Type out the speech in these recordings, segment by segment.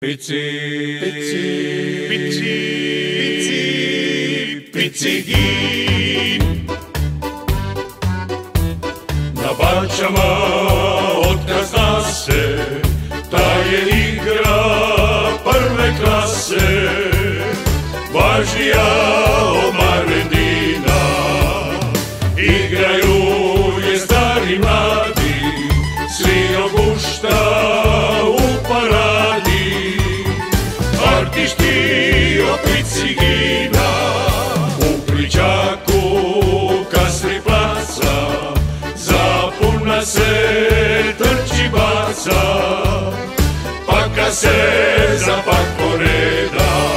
Pici, na bačama otkazna se, ta je igra prve klase, važnija od Maradona. Igraju je stari mladi, svi opušta u paradi. Partiš ti od Picigina u Pličaku kasni placa, zapuna se trči baca, pa kad se zapak poreda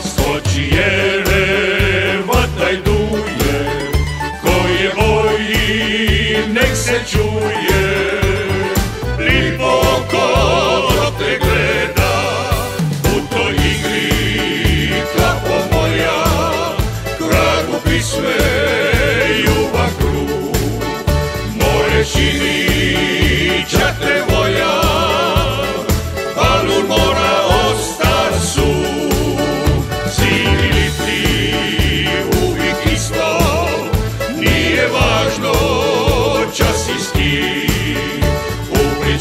skoči jere vatajnuje, ko je boji nek se čuje, lipo oko te gleda.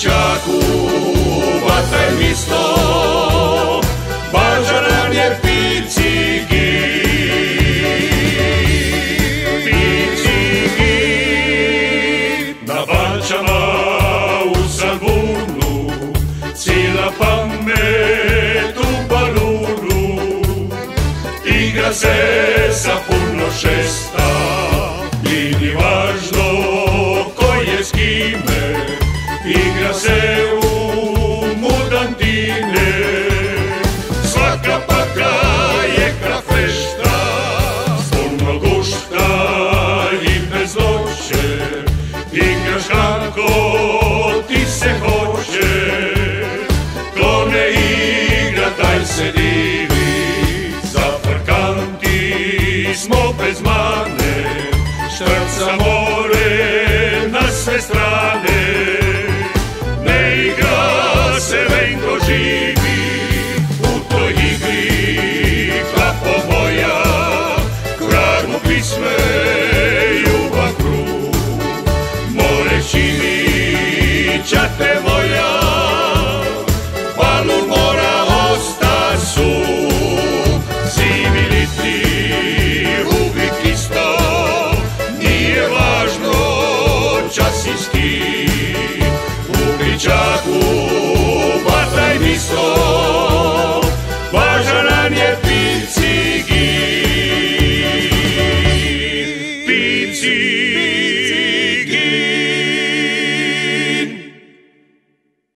Čaku vataj misto, važan nam je Picigin. Na bačama u Salvunu, cila pamet u balunu, igra se za puno šesta, i ni važno ko je s kime. Igra se u mudantine, svaka paka je krafešta, spolno gušta i bez noće, igraš kako ti se hoće, ko ne igra taj se divi, zafrkanti smo bez mane, štrca more.